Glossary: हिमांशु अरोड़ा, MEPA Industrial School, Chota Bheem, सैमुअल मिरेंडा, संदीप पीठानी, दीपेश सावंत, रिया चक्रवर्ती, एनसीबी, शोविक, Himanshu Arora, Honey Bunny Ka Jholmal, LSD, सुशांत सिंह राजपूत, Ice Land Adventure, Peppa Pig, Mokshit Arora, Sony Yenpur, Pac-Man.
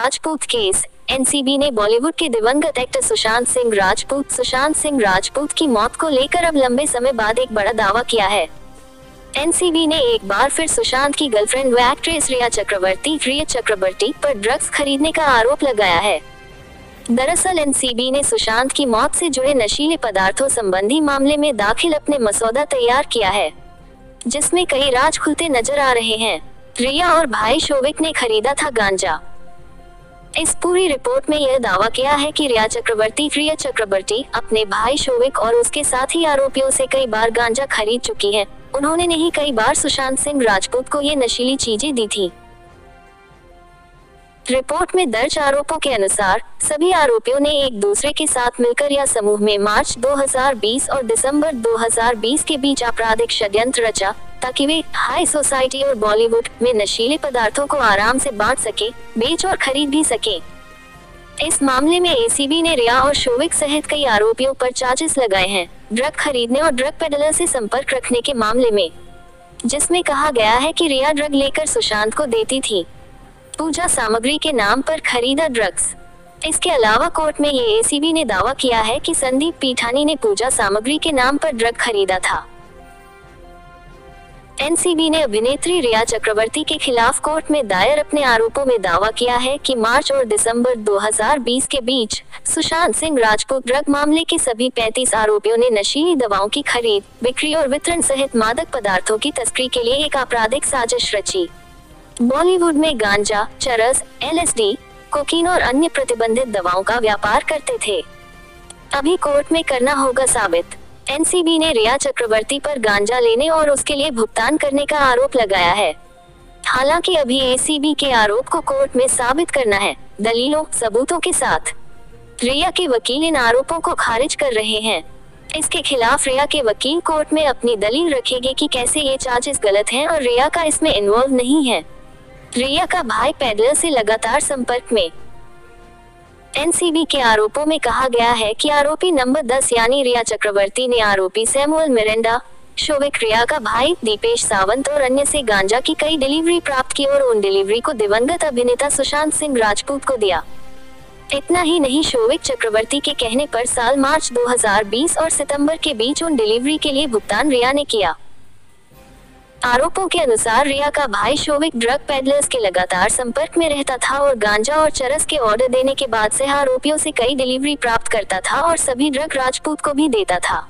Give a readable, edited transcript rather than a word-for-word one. Rajput case. एनसीबी ने Bollywood के दिवंगत एक्टर सुशांत सिंह राजपूत की मौत को लेकर अब लंबे समय बाद एक बड़ा दावा किया है। एनसीबी ने एक बार फिर सुशांत की गर्लफ्रेंड व एक्ट्रेस रिया चक्रवर्ती पर ड्रग्स खरीदने का आरोप लगाया है। दरअसल एनसीबी ने सुशांत की मौत से जुड़े नशीले पदार्थों संबंधी मामले में दाखिल अपने मसौदा तैयार किया है, जिसमें कई राज खुलते नजर आ रहे हैं। रिया और भाई शोविक ने खरीदा था गांजा। इस पूरी रिपोर्ट में यह दावा किया है कि रिया चक्रवर्ती अपने भाई शोविक और उसके साथी आरोपियों से कई बार गांजा खरीद चुकी हैं। उन्होंने नहीं कई बार सुशांत सिंह राजपूत को ये नशीली चीजें दी थी। रिपोर्ट में दर्ज आरोपों के अनुसार सभी आरोपियों ने एक दूसरे के साथ मिलकर या समूह में मार्च 2020 और दिसंबर 2020 के बीच आपराधिक षड्यंत्र रचा ताकि वे हाई सोसाइटी और बॉलीवुड में नशीले पदार्थों को आराम से बांट सके, बेच और खरीद भी सके। इस मामले में एसीबी ने रिया और शोविक सहित कई आरोपियों पर चार्जेस लगाए हैं ड्रग खरीदने और ड्रग पेडलर से संपर्क रखने के मामले में, जिसमें कहा गया है कि रिया ड्रग लेकर सुशांत को देती थी, पूजा सामग्री के नाम पर खरीदा ड्रग्स। इसके अलावा कोर्ट में ये एसीबी ने दावा किया है कि संदीप पीठानी ने पूजा सामग्री के नाम पर ड्रग खरीदा था। एनसीबी ने अभिनेत्री रिया चक्रवर्ती के खिलाफ कोर्ट में दायर अपने आरोपों में दावा किया है कि मार्च और दिसंबर 2020 के बीच सुशांत सिंह राजपूत ड्रग मामले के सभी 35 आरोपियों ने नशीली दवाओं की खरीद, बिक्री और वितरण सहित मादक पदार्थों की तस्करी के लिए एक आपराधिक साजिश रची। बॉलीवुड में गांजा, चरस, LSD, कोकीन और अन्य प्रतिबंधित दवाओं का व्यापार करते थे। अभी कोर्ट में करना होगा साबित। एनसीबी ने रिया चक्रवर्ती पर गांजा लेने और उसके लिए भुगतान करने का आरोप लगाया है। हालांकि अभी एसीबी के आरोप को कोर्ट में साबित करना है दलीलों, सबूतों के साथ। रिया के वकील इन आरोपों को खारिज कर रहे हैं। इसके खिलाफ रिया के वकील कोर्ट में अपनी दलील रखेंगे कि कैसे ये चार्जेस गलत हैं और रिया का इसमें इन्वॉल्व नहीं है। रिया का भाई पेडलर से लगातार संपर्क में। एनसीबी के आरोपों में कहा गया है कि आरोपी नंबर 10 यानी रिया चक्रवर्ती ने आरोपी सैमुअल मिरेंडा, शोविक, रिया का भाई दीपेश सावंत और अन्य से गांजा की कई डिलीवरी प्राप्त की और उन डिलीवरी को दिवंगत अभिनेता सुशांत सिंह राजपूत को दिया। इतना ही नहीं, शोविक चक्रवर्ती के कहने पर साल मार्च 2020 और सितम्बर के बीच उन डिलीवरी के लिए भुगतान रिया ने किया। आरोपों के अनुसार रिया का भाई शोविक ड्रग पेडलर्स के लगातार संपर्क में रहता था और गांजा और चरस के ऑर्डर देने के बाद से आरोपियों से कई डिलीवरी प्राप्त करता था और सभी ड्रग राजपूत को भी देता था।